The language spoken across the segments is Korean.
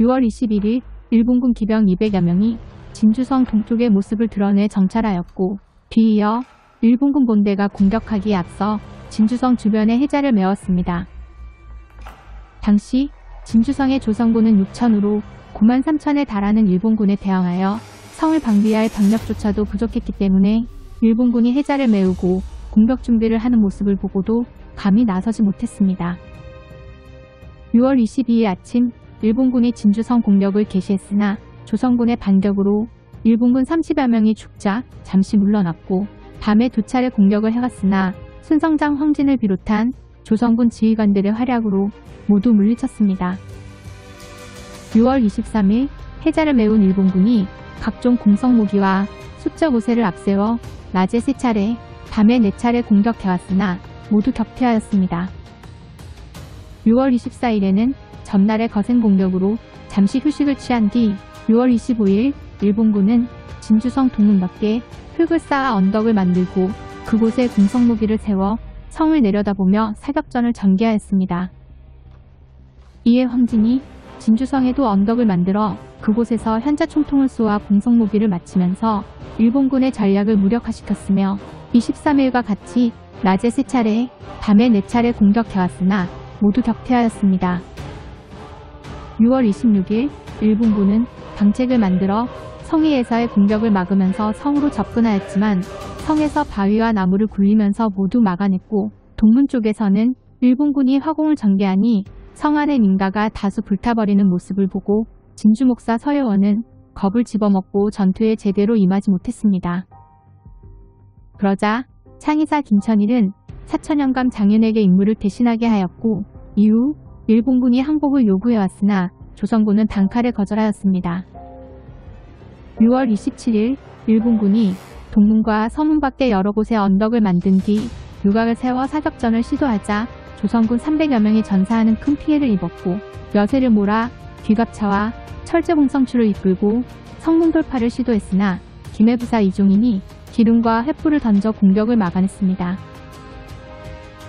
6월 21일 일본군 기병 200여 명이 진주성 동쪽의 모습을 드러내 정찰하였고 뒤이어 일본군 본대가 공격하기에 앞서 진주성 주변에 해자를 메웠습니다. 당시 진주성의 조성군은 6천으로 9만 3천에 달하는 일본군에 대항하여 성을 방비할 병력조차도 부족했기 때문에 일본군이 해자를 메우고 공격 준비를 하는 모습을 보고도 감히 나서지 못했습니다. 6월 22일 아침 일본군이 진주성 공격을 개시했으나 조선군의 반격으로 일본군 30여 명이 죽자 잠시 물러났고 밤에 두 차례 공격을 해왔으나 순성장 황진을 비롯한 조선군 지휘관들의 활약으로 모두 물리쳤습니다. 6월 23일 해자를 메운 일본군이 각종 공성무기와 수적 우세를 앞세워 낮에 3차례, 밤에 4차례 공격해왔으나 모두 격퇴하였습니다. 6월 24일에는 전날의 거센 공격으로 잠시 휴식을 취한 뒤 6월 25일 일본군은 진주성 동문 밖에 흙을 쌓아 언덕을 만들고 그곳에 공성무기를 세워 성을 내려다보며 사격전을 전개하였습니다. 이에 황진이 진주성에도 언덕을 만들어 그곳에서 현자총통을 쏘아 공성무기를 마치면서 일본군의 전략을 무력화시켰으며 23일과 같이 낮에 3차례, 밤에 4차례 공격해왔으나 모두 격퇴하였습니다. 6월 26일 일본군은 방책을 만들어 성위에서의 공격을 막으면서 성으로 접근하였지만 성에서 바위와 나무를 굴리면서 모두 막아냈고 동문 쪽에서는 일본군이 화공을 전개하니 성 안의 민가가 다수 불타버리는 모습을 보고 진주 목사 서예원은 겁을 집어먹고 전투에 제대로 임하지 못했습니다. 그러자 창의사 김천일은 사천영감 장윤에게 임무를 대신하게 하였고 이후 일본군이 항복을 요구해왔으나 조선군은 단칼에 거절하였습니다. 6월 27일 일본군이 동문과 서문 밖의 여러 곳에 언덕을 만든 뒤 유곽을 세워 사격전을 시도하자 조선군 300여 명이 전사하는 큰 피해를 입었고 여세를 몰아 귀갑차와 철제공성추를 이끌고 성문 돌파를 시도했으나 김해부사 이종인이 기름과 횃불을 던져 공격을 막아냈습니다.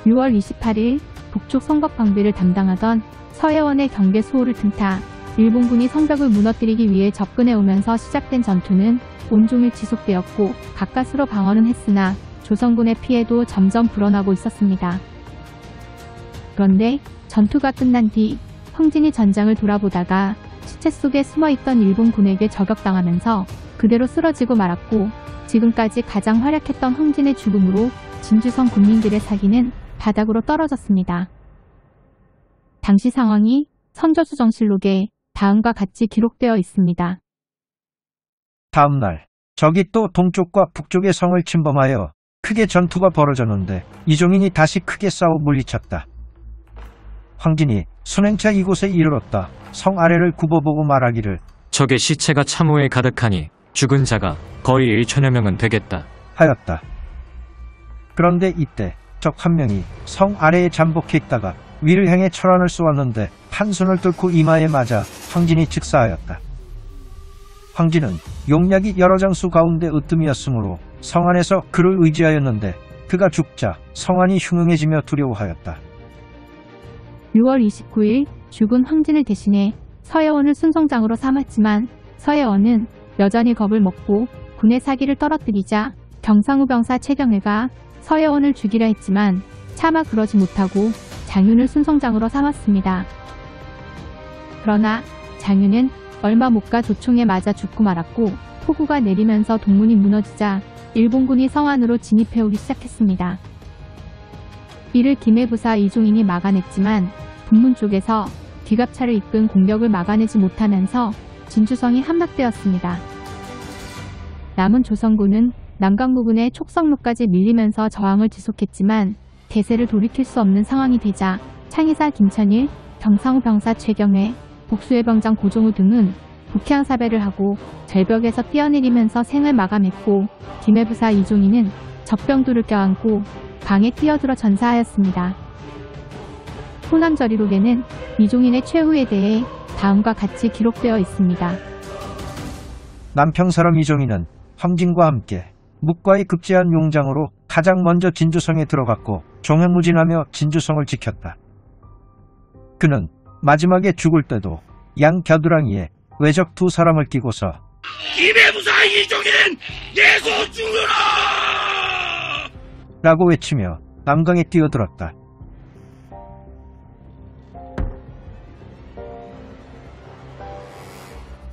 6월 28일 북쪽 성벽 방비를 담당하던 서예원의 경계 수호를 틈타 일본군이 성벽을 무너뜨리기 위해 접근해 오면서 시작된 전투는 온종일 지속되었고 가까스로 방어는 했으나 조선군의 피해도 점점 불어나고 있었습니다. 그런데 전투가 끝난 뒤 황진이 전장을 돌아보다가 시체 속에 숨어있던 일본군에게 저격당하면서 그대로 쓰러지고 말았고 지금까지 가장 활약했던 황진의 죽음으로 진주성 군민들의 사기는 바닥으로 떨어졌습니다. 당시 상황이 선조수 정실록에 다음과 같이 기록되어 있습니다. 다음날 적이 또 동쪽과 북쪽의 성을 침범하여 크게 전투가 벌어졌는데 이종인이 다시 크게 싸워 물리쳤다. 황진이 순행차 이곳에 이르렀다. 성 아래를 굽어보고 말하기를 적의 시체가 참호에 가득하니 죽은 자가 거의 1천여 명은 되겠다 하였다. 그런데 이때 적 한 명이 성 아래에 잠복해 있다가 위를 향해 철안을 쏘았는데 한 손을 뚫고 이마에 맞아 황진이 즉사하였다. 황진은 용약이 여러 장수 가운데 으뜸이었으므로 성안에서 그를 의지하였는데 그가 죽자 성안이 흉흉해지며 두려워하였다. 6월 29일 죽은 황진을 대신해 서예원을 순성장으로 삼았지만 서예원은 여전히 겁을 먹고 군의 사기를 떨어뜨리자 경상우 병사 최경회가 서예원을 죽이려 했지만 차마 그러지 못하고 장윤을 순성장으로 삼았습니다. 그러나 장윤은 얼마 못 가 조총에 맞아 죽고 말았고 폭우가 내리면서 동문이 무너지자 일본군이 성안으로 진입해오기 시작했습니다. 이를 김해부사 이종인이 막아냈지만 북문 쪽에서 귀갑차를 이끈 공격을 막아내지 못하면서 진주성이 함락되었습니다. 남은 조선군은 남강 부근의 촉성루까지 밀리면서 저항을 지속했지만 대세를 돌이킬 수 없는 상황이 되자 창의사 김천일, 경상우 병사 최경회, 복수의 병장 고종우 등은 북향 사배를 하고 절벽에서 뛰어내리면서 생을 마감했고 김해부사 이종인은 적병두를 껴안고 강에 뛰어들어 전사하였습니다. 호남저리록에는 이종인의 최후에 대해 다음과 같이 기록되어 있습니다. 남평사람 이종인은 황진과 함께 묵과의 급제한 용장으로 가장 먼저 진주성에 들어갔고 종횡무진하며 진주성을 지켰다. 그는 마지막에 죽을 때도 양 겨드랑이에 외적 두 사람을 끼고서 김해부사 이종인 내손 죽으라! 라고 외치며 남강에 뛰어들었다.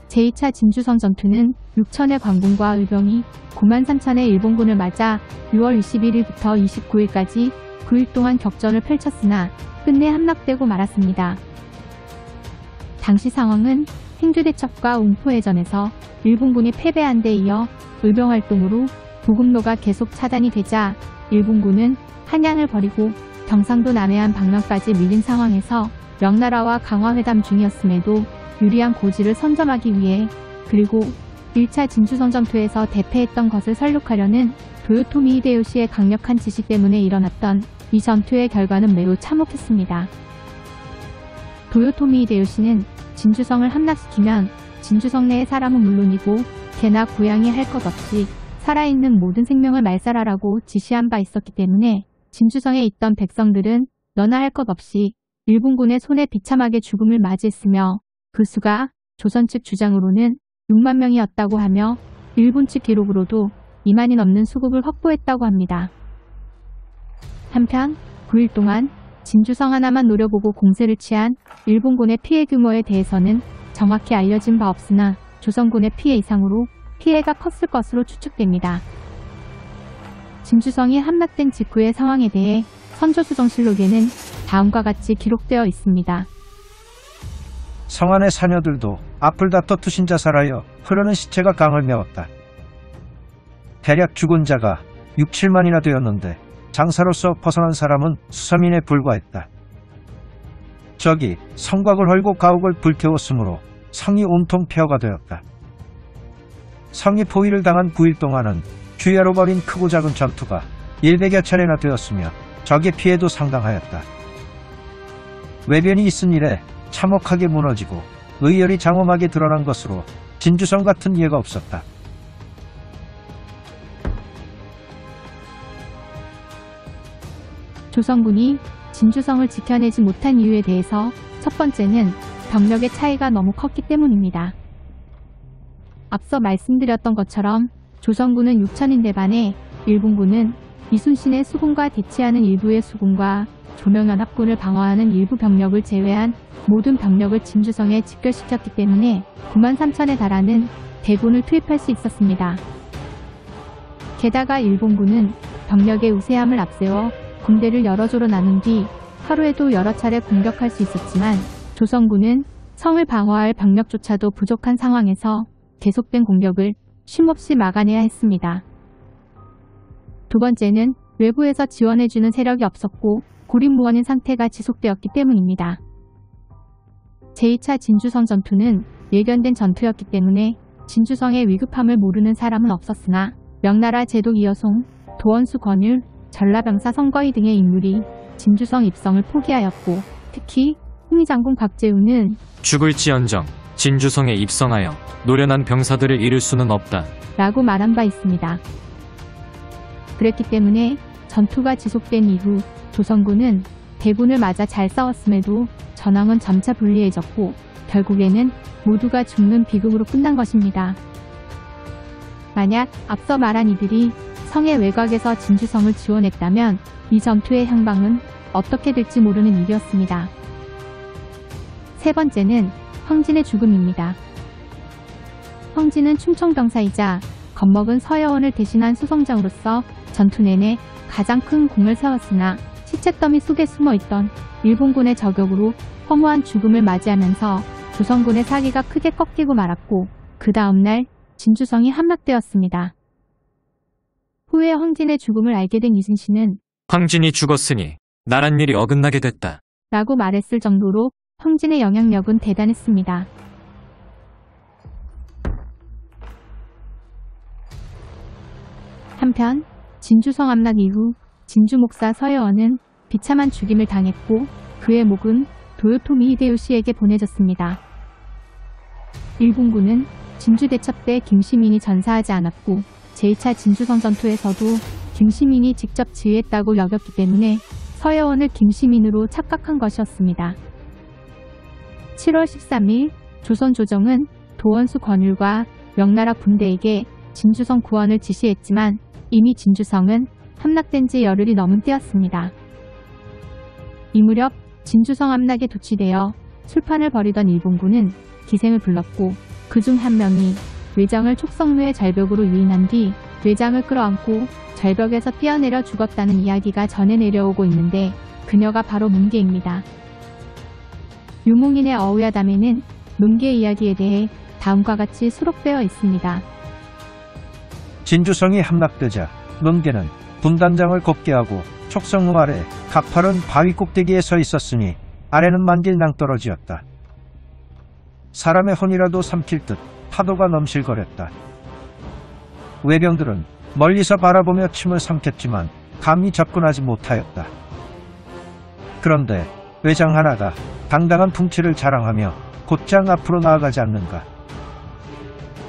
제2차 진주성 전투는 6천의 관군과 의병이 9만 3천의 일본군을 맞아 6월 21일부터 29일까지 9일 동안 격전을 펼쳤으나 끝내 함락되고 말았습니다. 당시 상황은 행주대첩과 웅포해전에서 일본군이 패배한 데 이어 의병활동으로 보급로가 계속 차단이 되자 일본군은 한양을 버리고 경상도 남해안 방면까지 밀린 상황에서 명나라와 강화회담 중이었음에도 유리한 고지를 선점하기 위해 그리고 1차 진주성 전투에서 대패했던 것을 설록하려는 도요토미 히데요시의 강력한 지시 때문에 일어났던 이 전투의 결과는 매우 참혹했습니다. 도요토미 히데요시는 진주성을 함락시키면 진주성 내의 사람은 물론이고 개나 고양이 할 것 없이 살아있는 모든 생명을 말살하라고 지시한 바 있었기 때문에 진주성에 있던 백성들은 너나 할 것 없이 일본군의 손에 비참하게 죽음을 맞이했으며 그 수가 조선 측 주장으로는 6만 명이었다고 하며 일본 측 기록으로도 2만이 넘는 수급을 확보했다고 합니다. 한편 9일 동안 진주성 하나만 노려보고 공세를 취한 일본군의 피해 규모에 대해서는 정확히 알려진 바 없으나 조선군의 피해 이상으로 피해가 컸을 것으로 추측됩니다. 진주성이 함락된 직후의 상황에 대해 선조수정실록에는 다음과 같이 기록되어 있습니다. 성안의 사녀들도 앞을 다퉈 투신 자살하여 흐르는 시체가 강을 메웠다. 대략 죽은 자가 6, 7만이나 되었는데 장사로서 벗어난 사람은 수서민에 불과했다. 적이 성곽을 헐고 가옥을 불태웠으므로 성이 온통 폐허가 되었다. 성이 포위를 당한 9일 동안은 주야로 벌인 크고 작은 전투가 100여 차례나 되었으며 적의 피해도 상당하였다. 외변이 있은 일에 참혹하게 무너지고 의열이 장엄하게 드러난 것으로 진주성 같은 예가 없었다. 조선군이 진주성을 지켜내지 못한 이유에 대해서 첫 번째는 병력의 차이가 너무 컸기 때문입니다. 앞서 말씀드렸던 것처럼 조선군은 6천인데 반해 일본군은 이순신의 수군과 대치하는 일부의 수군과 조명연합군을 방어하는 일부 병력을 제외한 모든 병력을 진주성에 집결시켰기 때문에 9만 3천에 달하는 대군을 투입할 수 있었습니다. 게다가 일본군은 병력의 우세함을 앞세워 군대를 여러 조로 나눈 뒤 하루에도 여러 차례 공격할 수 있었지만 조선군은 성을 방어할 병력조차도 부족한 상황에서 계속된 공격을 쉼없이 막아내야 했습니다. 두 번째는 외부에서 지원해주는 세력이 없었고 고립무원인 상태가 지속되었기 때문입니다. 제2차 진주성 전투는 예견된 전투였기 때문에 진주성의 위급함을 모르는 사람은 없었으나 명나라 제독 이여송, 도원수 권율, 전라병사 선거위 등의 인물이 진주성 입성을 포기하였고 특히 홍의장군 곽재우는 죽을지언정 진주성에 입성하여 노련한 병사들을 잃을 수는 없다 라고 말한 바 있습니다. 그랬기 때문에 전투가 지속된 이후 조선군은 대군을 맞아 잘 싸웠음에도 전황은 점차 불리해졌고 결국에는 모두가 죽는 비극으로 끝난 것입니다. 만약 앞서 말한 이들이 성의 외곽에서 진주성을 지원했다면 이 전투의 향방은 어떻게 될지 모르는 일이었습니다. 세 번째는 황진의 죽음입니다. 황진은 충청병사이자 겁먹은 서예원을 대신한 수성장으로서 전투 내내 가장 큰 공을 세웠으나 시체더미 속에 숨어있던 일본군의 저격으로 허무한 죽음을 맞이하면서 조선군의 사기가 크게 꺾이고 말았고 그 다음날 진주성이 함락되었습니다. 후에 황진의 죽음을 알게 된 이순신은 황진이 죽었으니 나란 일이 어긋나게 됐다 라고 말했을 정도로 황진의 영향력은 대단했습니다. 한편 진주성 함락 이후 진주 목사 서예원은 비참한 죽임을 당했고 그의 목은 도요토미 히데요시에게 보내졌습니다. 일본군은 진주대첩 때 김시민이 전사하지 않았고 제2차 진주성 전투에서도 김시민이 직접 지휘했다고 여겼기 때문에 서예원을 김시민으로 착각한 것이었습니다. 7월 13일 조선 조정은 도원수 권율과 명나라 군대에게 진주성 구원을 지시했지만 이미 진주성은 함락된 지 열흘이 넘은 때였습니다. 이 무렵 진주성 함락에 도취되어 술판을 벌이던 일본군은 기생을 불렀고 그중 한 명이 외장을 촉성루의 절벽으로 유인한 뒤 외장을 끌어안고 절벽에서 뛰어내려 죽었다는 이야기가 전해 내려오고 있는데 그녀가 바로 문계입니다. 유몽인의 어우야담에는 문계 이야기에 대해 다음과 같이 수록되어 있습니다. 진주성이 함락되자 문계는 분단장을 걷게 하고 촉성루 아래 가파른 바위 꼭대기에 서 있었으니 아래는 만길 낭떠러지였다. 사람의 혼이라도 삼킬 듯 파도가 넘실거렸다. 외병들은 멀리서 바라보며 침을 삼켰지만 감히 접근하지 못하였다. 그런데 외장 하나가 당당한 풍치를 자랑하며 곧장 앞으로 나아가지 않는가.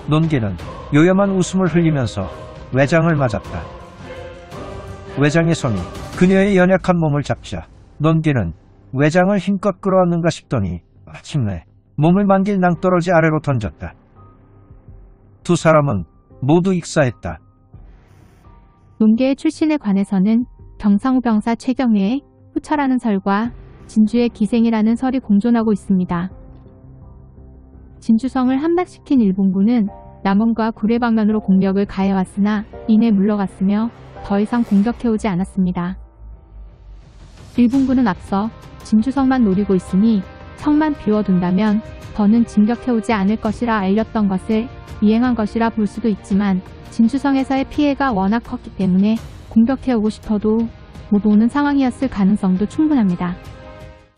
논개는 요염한 웃음을 흘리면서 외장을 맞았다. 외장의 손이 그녀의 연약한 몸을 잡자 논개는 외장을 힘껏 끌어안는가 싶더니 마침내 몸을 만길 낭떠러지 아래로 던졌다. 두 사람은 모두 익사했다. 문계의 출신에 관해서는 경상우 병사 최경회의 후처라는 설과 진주의 기생이라는 설이 공존하고 있습니다. 진주성을 함락시킨 일본군은 남원과 구례 방면으로 공격을 가해왔으나 이내 물러갔으며 더 이상 공격해오지 않았습니다. 일본군은 앞서 진주성만 노리고 있으니 성만 비워둔다면 더는 진격해오지 않을 것이라 알렸던 것을 이행한 것이라 볼 수도 있지만 진주성에서의 피해가 워낙 컸기 때문에 공격해오고 싶어도 못 오는 상황이었을 가능성도 충분합니다.